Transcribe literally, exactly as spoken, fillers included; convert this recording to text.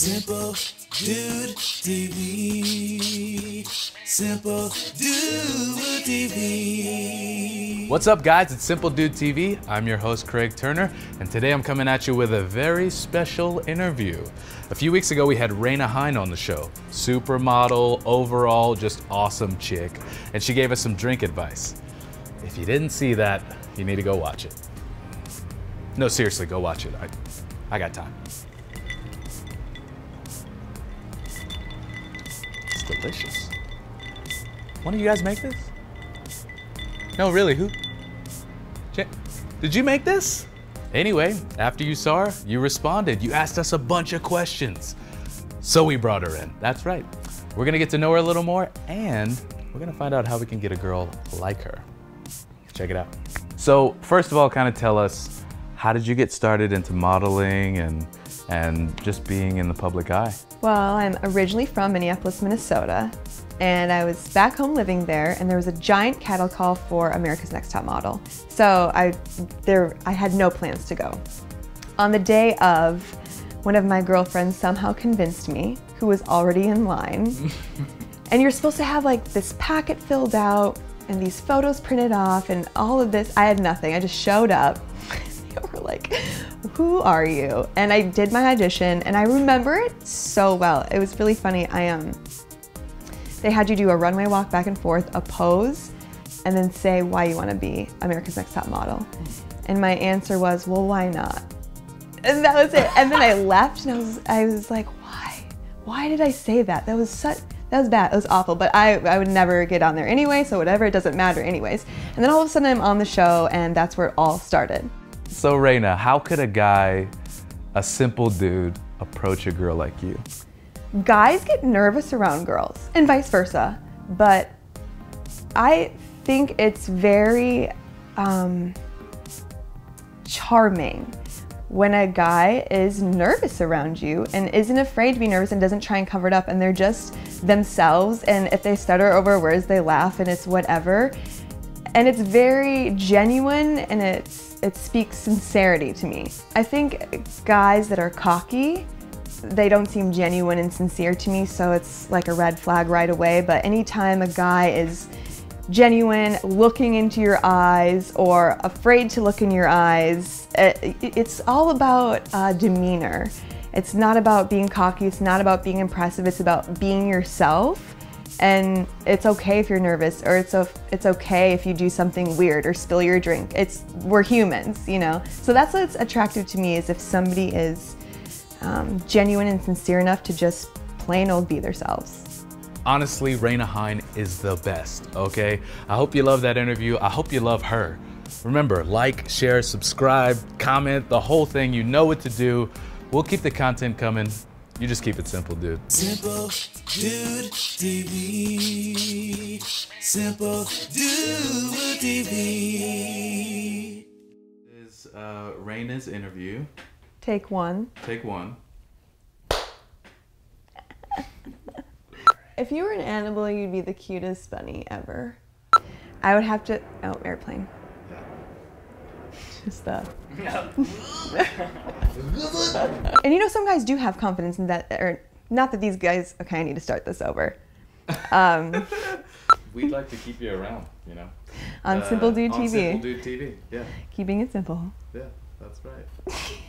Simple Dude T V. Simple Dude T V. What's up, guys? It's Simple Dude T V. I'm your host, Craig Turner, and today I'm coming at you with a very special interview. A few weeks ago, we had Raina Hein on the show. Supermodel, overall, just awesome chick. And she gave us some drink advice. If you didn't see that, you need to go watch it. No, seriously, go watch it. I, I got time. Delicious. One of you guys make this? No, really, who? Did you make this? Anyway, after you saw her, you responded. You asked us a bunch of questions. So we brought her in. That's right. We're gonna get to know her a little more, and we're gonna find out how we can get a girl like her. Check it out. So first of all, kind of tell us, how did you get started into modeling and and just being in the public eye? Well, I'm originally from Minneapolis, Minnesota, and I was back home living there, and there was a giant cattle call for America's Next Top Model. So I, there, I had no plans to go. On the day of, one of my girlfriends somehow convinced me, who was already in line, and you're supposed to have like this packet filled out, and these photos printed off, and all of this. I had nothing, I just showed up. They were like, who are you? And I did my audition, and I remember it so well. It was really funny. I um, they had you do a runway walk back and forth, a pose, and then say why you want to be America's Next Top Model. And my answer was, well, why not? And that was it. And then I left, and I was, I was like, why? Why did I say that? That was such, that was bad. It was awful. But I, I would never get on there anyway, so whatever. It doesn't matter, anyways. And then all of a sudden, I'm on the show, and that's where it all started. So Raina, how could a guy, a simple dude, approach a girl like you? Guys get nervous around girls, and vice versa. But I think it's very um, charming when a guy is nervous around you and isn't afraid to be nervous and doesn't try and cover it up, and they're just themselves, and if they stutter over words, they laugh, and it's whatever. And it's very genuine, and it's, it speaks sincerity to me. I think guys that are cocky, they don't seem genuine and sincere to me, so it's like a red flag right away. But anytime a guy is genuine, looking into your eyes, or afraid to look in your eyes, it, it's all about uh, demeanor. It's not about being cocky, it's not about being impressive, it's about being yourself. And it's okay if you're nervous, or it's a, it's okay if you do something weird or spill your drink. It's, we're humans, you know? So that's what's attractive to me, is if somebody is um, genuine and sincere enough to just plain old be themselves. Honestly, Raina Hein is the best, okay? I hope you love that interview. I hope you love her. Remember, like, share, subscribe, comment, the whole thing. You know what to do. We'll keep the content coming. You just keep it simple, dude. Simple Dude T V. Simple Dude T V. This is uh, Raina's interview. Take one. Take one. If you were an animal, you'd be the cutest bunny ever. I would have to... Oh, airplane. Just that. And you know, some guys do have confidence in that, or not that these guys, okay, I need to start this over. Um, We'd like to keep you around, you know. On uh, Simple Dude T V. On Simple Dude T V, yeah. Keeping it simple. Yeah, that's right.